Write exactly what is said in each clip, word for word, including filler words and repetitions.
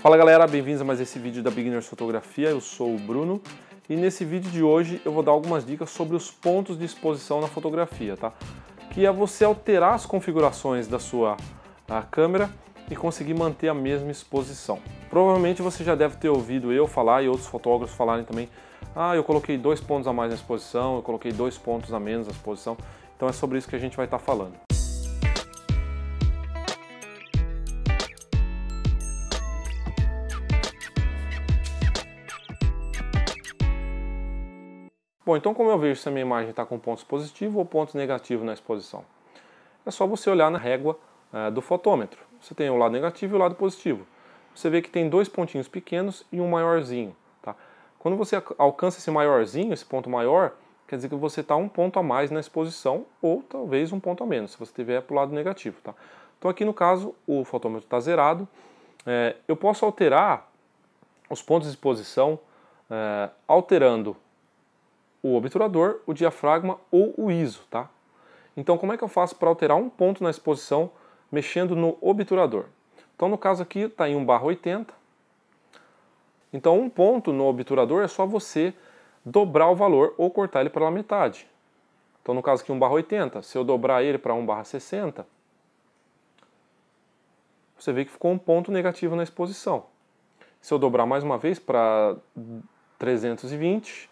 Fala galera, bem-vindos a mais esse vídeo da Beginners Fotografia, eu sou o Bruno e nesse vídeo de hoje eu vou dar algumas dicas sobre os pontos de exposição na fotografia, tá? Que é você alterar as configurações da sua a câmera e conseguir manter a mesma exposição. Provavelmente você já deve ter ouvido eu falar e outros fotógrafos falarem também: ah, eu coloquei dois pontos a mais na exposição, eu coloquei dois pontos a menos na exposição, então é sobre isso que a gente vai estar falando. Bom, então como eu vejo se a minha imagem está com pontos positivos ou pontos negativos na exposição? É só você olhar na régua uh, do fotômetro. Você tem o lado negativo e o lado positivo. Você vê que tem dois pontinhos pequenos e um maiorzinho. Tá? Quando você alcança esse maiorzinho, esse ponto maior, quer dizer que você está um ponto a mais na exposição ou talvez um ponto a menos, se você estiver para o lado negativo. Tá? Então aqui no caso o fotômetro está zerado. É, eu posso alterar os pontos de exposição é, alterando o obturador, o diafragma ou o I S O, tá? Então como é que eu faço para alterar um ponto na exposição mexendo no obturador? Então no caso aqui está em um barra oitenta. Então um ponto no obturador é só você dobrar o valor ou cortar ele pela metade. Então no caso aqui um barra oitenta, se eu dobrar ele para um barra sessenta, você vê que ficou um ponto negativo na exposição. Se eu dobrar mais uma vez para trezentos e vinte,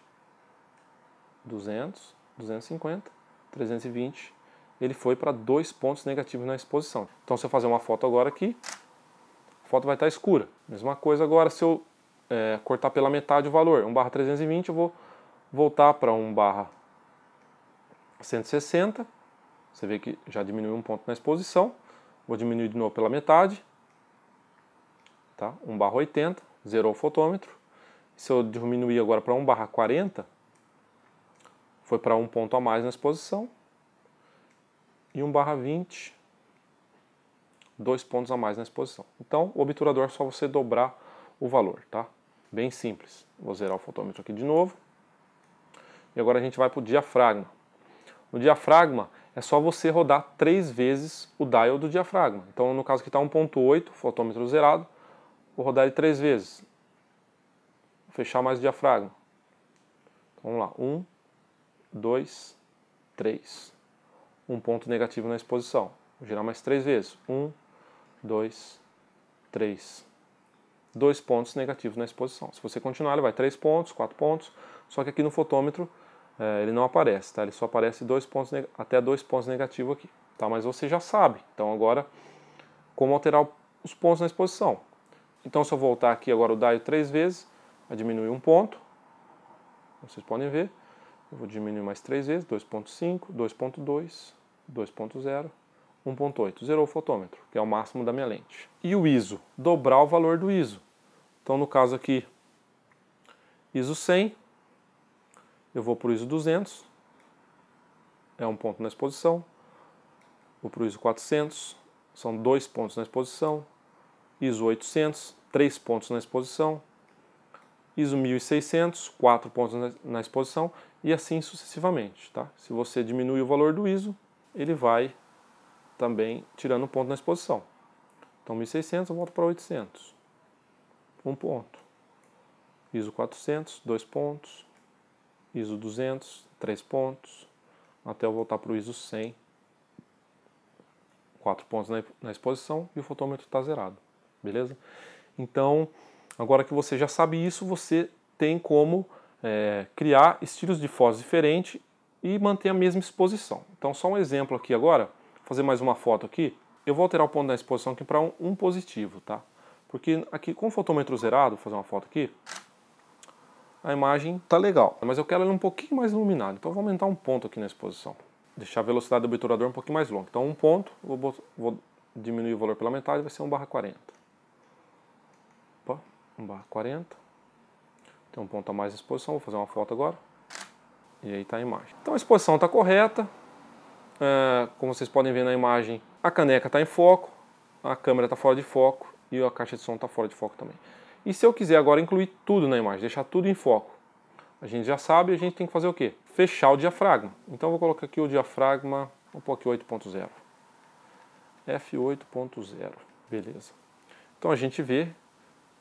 duzentos, duzentos e cinquenta, trezentos e vinte, ele foi para dois pontos negativos na exposição. Então se eu fazer uma foto agora aqui, a foto vai estar escura. Mesma coisa agora se eu é, cortar pela metade o valor, um barra trezentos e vinte, eu vou voltar para um barra cento e sessenta, você vê que já diminuiu um ponto na exposição, vou diminuir de novo pela metade, tá? um barra oitenta, zerou o fotômetro. Se eu diminuir agora para um barra quarenta, foi para um ponto a mais na exposição, e um barra vinte, dois pontos a mais na exposição. Então o obturador é só você dobrar o valor, tá? Bem simples. Vou zerar o fotômetro aqui de novo. E agora a gente vai para o diafragma. O diafragma é só você rodar três vezes o dial do diafragma. Então no caso que está um ponto oito, fotômetro zerado, vou rodar ele três vezes. Vou fechar mais o diafragma. Então, vamos lá, um, dois, três. Um ponto negativo na exposição. Vou girar mais três vezes. um, dois, três. Dois pontos negativos na exposição. Se você continuar, ele vai três pontos, quatro pontos. Só que aqui no fotômetro é, ele não aparece, tá? Ele só aparece dois pontos até dois pontos negativos aqui, tá? Mas você já sabe. Então agora, como alterar os pontos na exposição. Então se eu voltar aqui agora o dial três vezes, vai diminuir um ponto. Vocês podem ver. Eu vou diminuir mais três vezes, dois ponto cinco, dois ponto dois, dois ponto zero, um ponto oito. Zerou o fotômetro, que é o máximo da minha lente. E o I S O, dobrar o valor do I S O. Então no caso aqui, I S O cem, eu vou para o I S O duzentos, é um ponto na exposição. Vou para o I S O quatrocentos, são dois pontos na exposição. I S O oitocentos, três pontos na exposição. I S O mil e seiscentos, quatro pontos na exposição e assim sucessivamente, tá? Se você diminui o valor do I S O, ele vai também tirando um ponto na exposição. Então mil e seiscentos eu volto para oitocentos, um ponto. I S O quatrocentos, dois pontos. I S O duzentos, três pontos. Até eu voltar para o I S O cem, quatro pontos na exposição e o fotômetro está zerado, beleza? Então... agora que você já sabe isso, você tem como é, criar estilos de fotos diferentes e manter a mesma exposição. Então só um exemplo aqui agora, vou fazer mais uma foto aqui. Eu vou alterar o ponto da exposição aqui para um, um positivo, tá? Porque aqui com o fotômetro zerado, vou fazer uma foto aqui, a imagem tá legal, mas eu quero ela um pouquinho mais iluminada. Então eu vou aumentar um ponto aqui na exposição. Deixar a velocidade do obturador um pouquinho mais longa. Então um ponto, vou, vou diminuir o valor pela metade, vai ser um barra quarenta. Opa. um barra quarenta, tem um ponto a mais na exposição, vou fazer uma foto agora, e aí está a imagem. Então a exposição está correta, é, como vocês podem ver na imagem, a caneca está em foco, a câmera está fora de foco e a caixa de som está fora de foco também. E se eu quiser agora incluir tudo na imagem, deixar tudo em foco, a gente já sabe, a gente tem que fazer o quê? Fechar o diafragma. Então eu vou colocar aqui o diafragma, vou pôr aqui oito ponto zero, F oito ponto zero, beleza. Então a gente vê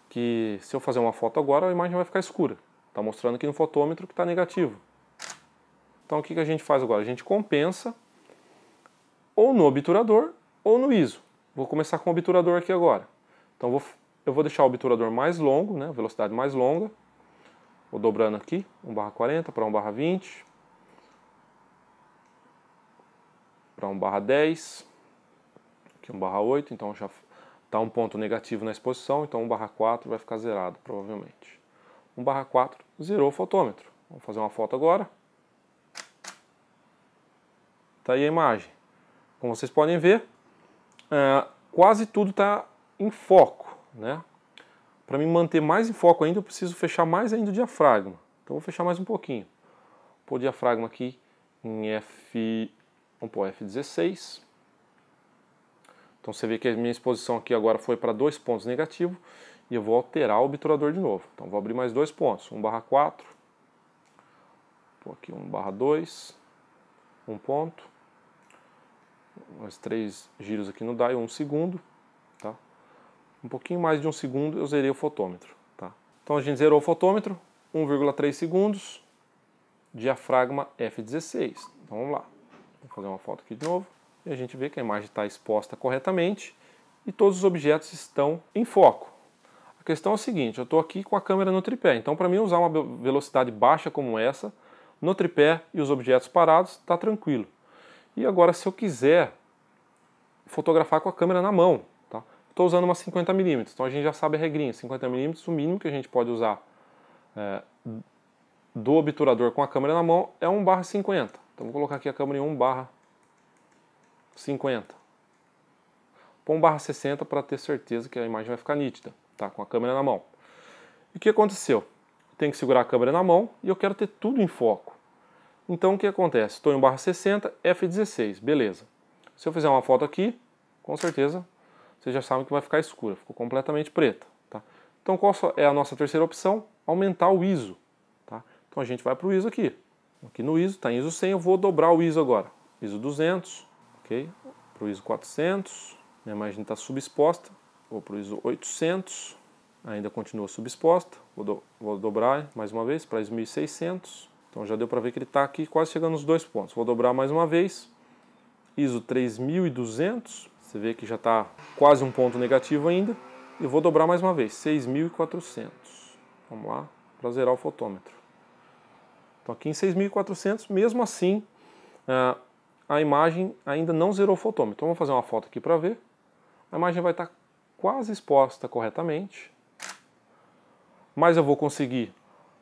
que se eu fazer uma foto agora, a imagem vai ficar escura. Está mostrando aqui no fotômetro que está negativo. Então o que que a gente faz agora? A gente compensa ou no obturador ou no I S O. Vou começar com o obturador aqui agora. Então vou, eu vou deixar o obturador mais longo, né, velocidade mais longa. Vou dobrando aqui, um barra quarenta para um barra vinte. Para um barra dez. Aqui um barra oito, então já está um ponto negativo na exposição, então um barra quatro vai ficar zerado provavelmente. um barra quatro zerou o fotômetro. Vamos fazer uma foto agora. Está aí a imagem. Como vocês podem ver, é, quase tudo está em foco, né? Para me manter mais em foco ainda, eu preciso fechar mais ainda o diafragma. Então vou fechar mais um pouquinho. Vou pôr o diafragma aqui em F, vamos pôr F dezesseis. Então você vê que a minha exposição aqui agora foi para dois pontos negativos. E eu vou alterar o obturador de novo. Então vou abrir mais dois pontos. um barra quatro. Vou pôr aqui um barra dois. Um ponto. Mais três giros aqui no dial, um segundo. Tá? Um pouquinho mais de um segundo eu zerei o fotômetro. Tá? Então a gente zerou o fotômetro, um vírgula três segundos, diafragma F dezesseis. Então vamos lá, vou fazer uma foto aqui de novo. E a gente vê que a imagem está exposta corretamente e todos os objetos estão em foco. A questão é a seguinte, eu estou aqui com a câmera no tripé, então para mim usar uma velocidade baixa como essa, no tripé e os objetos parados, está tranquilo. E agora se eu quiser fotografar com a câmera na mão, estou usando uma cinquenta milímetros, então a gente já sabe a regrinha, cinquenta milímetros, o mínimo que a gente pode usar é, do obturador com a câmera na mão é um barra cinquenta. Então vou colocar aqui a câmera em um barra cinquenta. Põe um barra sessenta para ter certeza que a imagem vai ficar nítida, tá? Com a câmera na mão. E o que aconteceu? Eu tenho que segurar a câmera na mão e eu quero ter tudo em foco. Então o que acontece? Estou em um barra sessenta, F dezesseis, beleza. Se eu fizer uma foto aqui, com certeza... vocês já sabem que vai ficar escura, ficou completamente preta. Tá? Então qual é a nossa terceira opção? Aumentar o I S O. Tá? Então a gente vai para o I S O aqui. Aqui no I S O, está em I S O cem, eu vou dobrar o I S O agora. I S O duzentos, okay? Para o I S O quatrocentos, minha imagem está subexposta. Vou para o I S O oitocentos, ainda continua subexposta. Vou, do, vou dobrar mais uma vez para I S O mil e seiscentos. Então já deu para ver que ele está aqui quase chegando nos dois pontos. Vou dobrar mais uma vez. I S O três mil e duzentos. Você vê que já está quase um ponto negativo ainda. E vou dobrar mais uma vez, seis mil e quatrocentos. Vamos lá, para zerar o fotômetro. Então aqui em seis mil e quatrocentos, mesmo assim, a imagem ainda não zerou o fotômetro. Então vamos fazer uma foto aqui para ver. A imagem vai estar quase exposta corretamente. Mas eu vou conseguir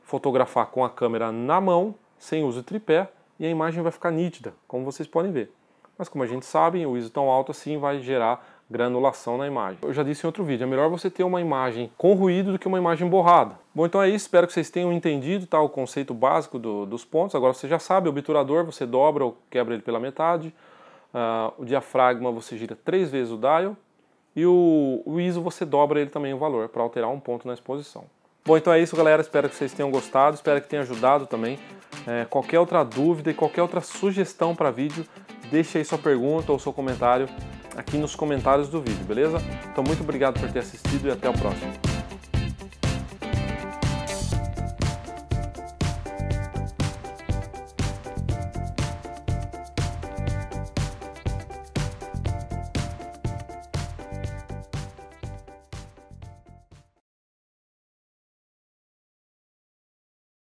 fotografar com a câmera na mão, sem uso de tripé, e a imagem vai ficar nítida, como vocês podem ver. Mas como a gente sabe, o I S O tão alto assim vai gerar granulação na imagem. Eu já disse em outro vídeo, é melhor você ter uma imagem com ruído do que uma imagem borrada. Bom, então é isso, espero que vocês tenham entendido, tá, o conceito básico do, dos pontos. Agora você já sabe, o obturador você dobra ou quebra ele pela metade. Uh, o diafragma você gira três vezes o dial. E o, o I S O você dobra ele também o valor para alterar um ponto na exposição. Bom, então é isso, galera. Espero que vocês tenham gostado, espero que tenha ajudado também. É, qualquer outra dúvida e qualquer outra sugestão para vídeo, deixe aí sua pergunta ou seu comentário aqui nos comentários do vídeo, beleza? Então, muito obrigado por ter assistido e até o próximo.